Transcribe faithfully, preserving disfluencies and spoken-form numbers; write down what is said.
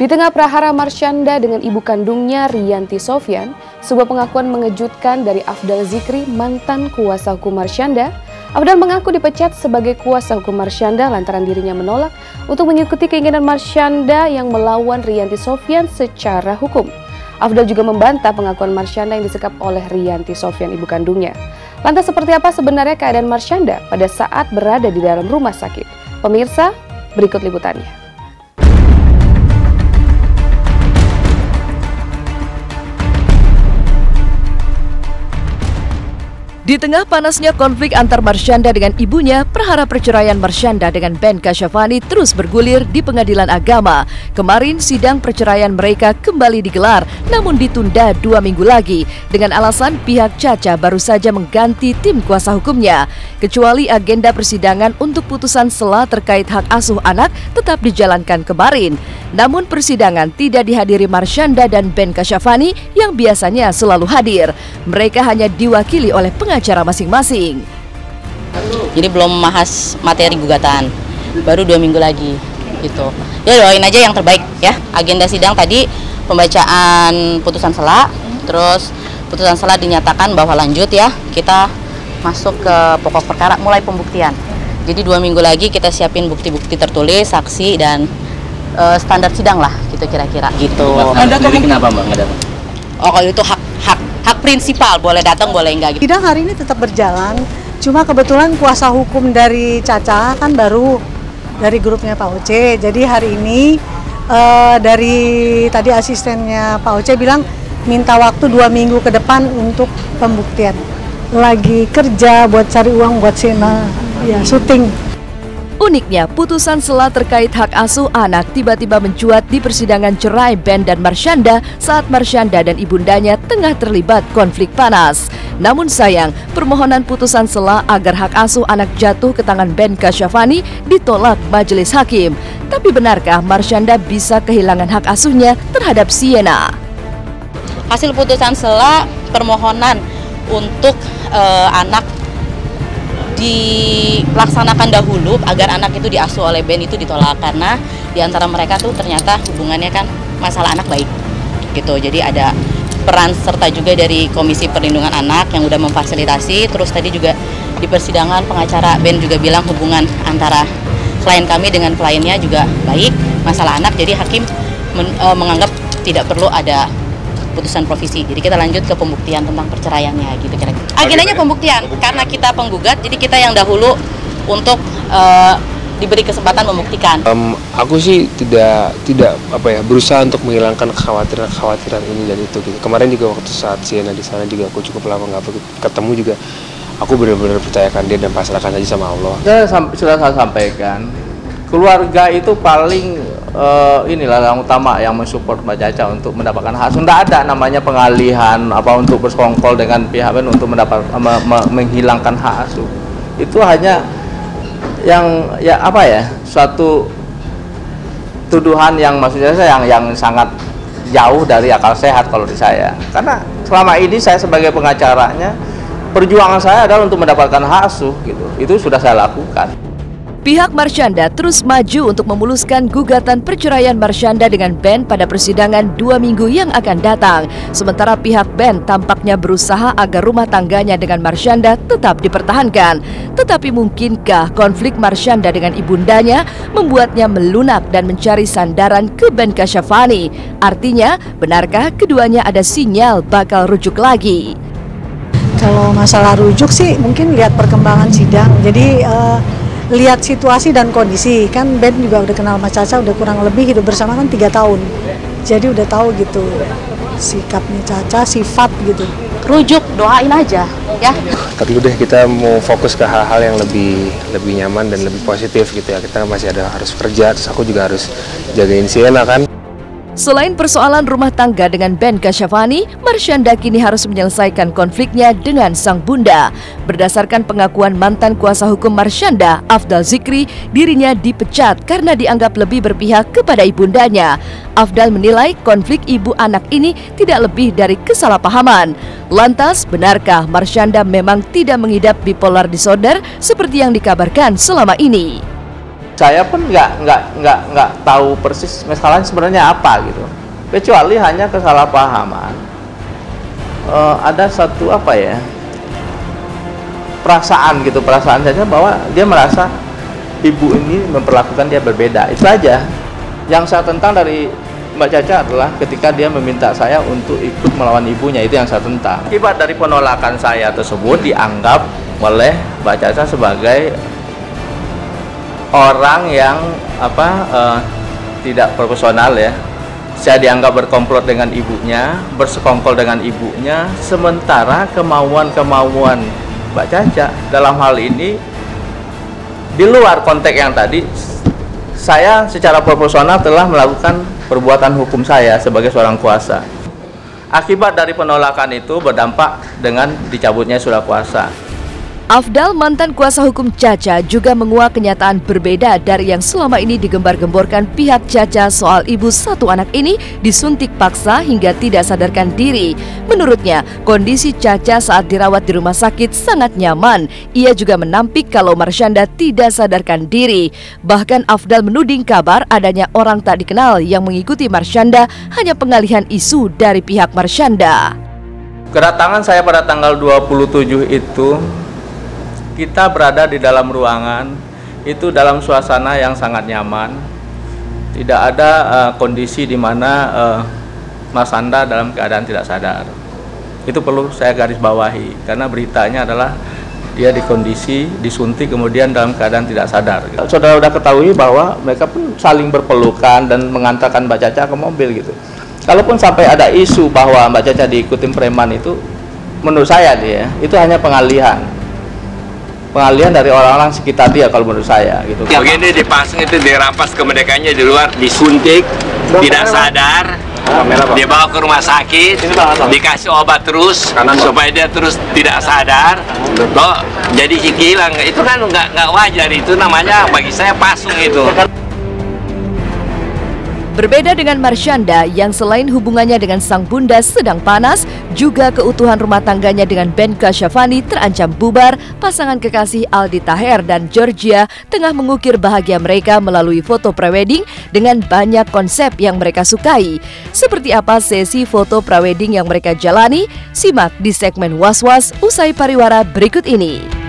Di tengah prahara Marshanda dengan ibu kandungnya Riyanti Sofyan, sebuah pengakuan mengejutkan dari Afdal Zikri, mantan kuasa hukum Marshanda. Afdal mengaku dipecat sebagai kuasa hukum Marshanda lantaran dirinya menolak untuk mengikuti keinginan Marshanda yang melawan Riyanti Sofyan secara hukum. Afdal juga membantah pengakuan Marshanda yang disekap oleh Riyanti Sofyan, ibu kandungnya. Lantas seperti apa sebenarnya keadaan Marshanda pada saat berada di dalam rumah sakit? Pemirsa, berikut liputannya. Di tengah panasnya konflik antar Marshanda dengan ibunya, perkara perceraian Marshanda dengan Ben Kasyafani terus bergulir di pengadilan agama. Kemarin sidang perceraian mereka kembali digelar, namun ditunda dua minggu lagi dengan alasan pihak Caca baru saja mengganti tim kuasa hukumnya. Kecuali agenda persidangan untuk putusan sela terkait hak asuh anak tetap dijalankan kemarin. Namun persidangan tidak dihadiri Marshanda dan Ben Kasyafani yang biasanya selalu hadir. Mereka hanya diwakili oleh pengacara acara masing-masing. Jadi belum membahas materi gugatan, baru dua minggu lagi gitu. Ya doain aja yang terbaik ya. Agenda sidang tadi pembacaan putusan sela, terus putusan sela dinyatakan bahwa lanjut ya, kita masuk ke pokok perkara mulai pembuktian. Jadi dua minggu lagi kita siapin bukti-bukti tertulis, saksi dan uh, standar sidang lah gitu kira-kira gitu. Jadi kenapa Mbak nggak datang? Oh kalau itu hak hak hak prinsipal, boleh datang boleh enggak gitu. Sidang hari ini tetap berjalan, cuma kebetulan kuasa hukum dari Caca kan baru dari grupnya Pak Oce. Jadi hari ini uh, dari tadi asistennya Pak Oce bilang minta waktu dua minggu ke depan untuk pembuktian. Lagi kerja buat cari uang buat Siena, ya syuting. Uniknya, putusan sela terkait hak asuh anak tiba-tiba mencuat di persidangan cerai Ben dan Marshanda saat Marshanda dan ibundanya tengah terlibat konflik panas. Namun sayang, permohonan putusan sela agar hak asuh anak jatuh ke tangan Ben Kasyafani ditolak majelis hakim. Tapi benarkah Marshanda bisa kehilangan hak asuhnya terhadap Siena? Hasil putusan sela permohonan untuk uh, anak dilaksanakan dahulu agar anak itu diasuh oleh Ben itu ditolak karena diantara mereka tuh ternyata hubungannya kan masalah anak baik gitu. Jadi ada peran serta juga dari Komisi Perlindungan Anak yang udah memfasilitasi. Terus tadi juga di persidangan pengacara Ben juga bilang hubungan antara klien kami dengan kliennya juga baik masalah anak. Jadi hakim men, e, menganggap tidak perlu ada putusan provisi. Jadi kita lanjut ke pembuktian tentang perceraiannya gitu kira-kira. Agendanya pembuktian karena kita penggugat, jadi kita yang dahulu untuk uh, diberi kesempatan membuktikan. Um, aku sih tidak tidak apa ya berusaha untuk menghilangkan kekhawatiran-kekhawatiran ini dan itu gitu. Kemarin juga waktu saat Siena di sana juga aku cukup lama nggak ketemu juga. Aku benar-benar percayakan dia dan pasrahkan aja sama Allah. Saya sudah saya sampaikan, keluarga itu paling Uh, inilah yang utama yang mensupport Mbak Caca untuk mendapatkan hak. Sudah ada namanya pengalihan apa untuk bersekongkol dengan pihak Ben untuk mendapat me, me, menghilangkan hak asuh. Itu hanya yang ya apa ya suatu tuduhan yang maksudnya saya yang, yang sangat jauh dari akal sehat kalau di saya. Karena selama ini saya sebagai pengacaranya perjuangan saya adalah untuk mendapatkan hak asuh gitu. Itu sudah saya lakukan. Pihak Marshanda terus maju untuk memuluskan gugatan perceraian Marshanda dengan Ben pada persidangan dua minggu yang akan datang. Sementara pihak Ben tampaknya berusaha agar rumah tangganya dengan Marshanda tetap dipertahankan. Tetapi mungkinkah konflik Marshanda dengan ibundanya membuatnya melunak dan mencari sandaran ke Ben Kasyafani? Artinya, benarkah keduanya ada sinyal bakal rujuk lagi? Kalau masalah rujuk sih mungkin lihat perkembangan sidang. Jadi Uh... lihat situasi dan kondisi, kan Ben juga udah kenal Mas Caca, udah kurang lebih hidup bersama kan tiga tahun, jadi udah tahu gitu sikapnya Caca, sifat gitu. Rujuk doain aja ya. Perlu deh kita mau fokus ke hal-hal yang lebih lebih nyaman dan lebih positif gitu ya. Kita masih ada harus kerja, terus aku juga harus jagain Siena kan. Selain persoalan rumah tangga dengan Ben Kasyafani, Marshanda kini harus menyelesaikan konfliknya dengan sang bunda. Berdasarkan pengakuan mantan kuasa hukum Marshanda, Afdal Zikri, dirinya dipecat karena dianggap lebih berpihak kepada ibundanya. Afdal menilai konflik ibu anak ini tidak lebih dari kesalahpahaman. Lantas, benarkah Marshanda memang tidak mengidap bipolar disorder seperti yang dikabarkan selama ini? saya pun nggak nggak nggak nggak tahu persis masalahnya sebenarnya apa gitu, kecuali hanya kesalahpahaman. E, ada satu apa ya perasaan gitu, perasaan saja bahwa dia merasa ibu ini memperlakukan dia berbeda, itu aja. Yang saya tentang dari Mbak Caca adalah ketika dia meminta saya untuk ikut melawan ibunya, itu yang saya tentang. Akibat dari penolakan saya tersebut dianggap oleh Mbak Caca sebagai orang yang apa eh, tidak profesional ya. Saya dianggap berkomplot dengan ibunya, bersekongkol dengan ibunya, sementara kemauan-kemauan Mbak Caca dalam hal ini di luar konteks yang tadi. Saya secara proporsional telah melakukan perbuatan hukum saya sebagai seorang kuasa. Akibat dari penolakan itu berdampak dengan dicabutnya surat kuasa. Afdal, mantan kuasa hukum Caca, juga menguak kenyataan berbeda dari yang selama ini digembar-gemborkan pihak Caca soal ibu satu anak ini disuntik paksa hingga tidak sadarkan diri. Menurutnya, kondisi Caca saat dirawat di rumah sakit sangat nyaman. Ia juga menampik kalau Marshanda tidak sadarkan diri. Bahkan Afdal menuding kabar adanya orang tak dikenal yang mengikuti Marshanda hanya pengalihan isu dari pihak Marshanda. Kedatangan saya pada tanggal dua puluh tujuh itu, kita berada di dalam ruangan itu dalam suasana yang sangat nyaman, tidak ada uh, kondisi di mana uh, Marshanda dalam keadaan tidak sadar. Itu perlu saya garis bawahi karena beritanya adalah dia di kondisi disuntik kemudian dalam keadaan tidak sadar. Gitu. Saudara sudah ketahui bahwa mereka pun saling berpelukan dan mengantarkan Mbak Caca ke mobil gitu. Kalaupun sampai ada isu bahwa Mbak Caca diikuti preman, itu menurut saya dia itu hanya pengalihan. Pengalihan dari orang-orang sekitar dia kalau menurut saya gitu. Begini dipasang itu dirampas kemerdekaannya di luar, disuntik, Bang, tidak Bang. sadar, Bang. dibawa ke rumah sakit, Bang. dikasih obat terus Bang. supaya dia terus tidak sadar, loh jadi hilang. Itu kan nggak nggak wajar, itu namanya bagi saya pasung itu. Berbeda dengan Marshanda yang selain hubungannya dengan sang bunda sedang panas, juga keutuhan rumah tangganya dengan Ben Kasyafani terancam bubar. Pasangan kekasih Aldi Taher dan Georgia tengah mengukir bahagia mereka melalui foto prewedding dengan banyak konsep yang mereka sukai. Seperti apa sesi foto prewedding yang mereka jalani? Simak di segmen Was Was usai pariwara berikut ini.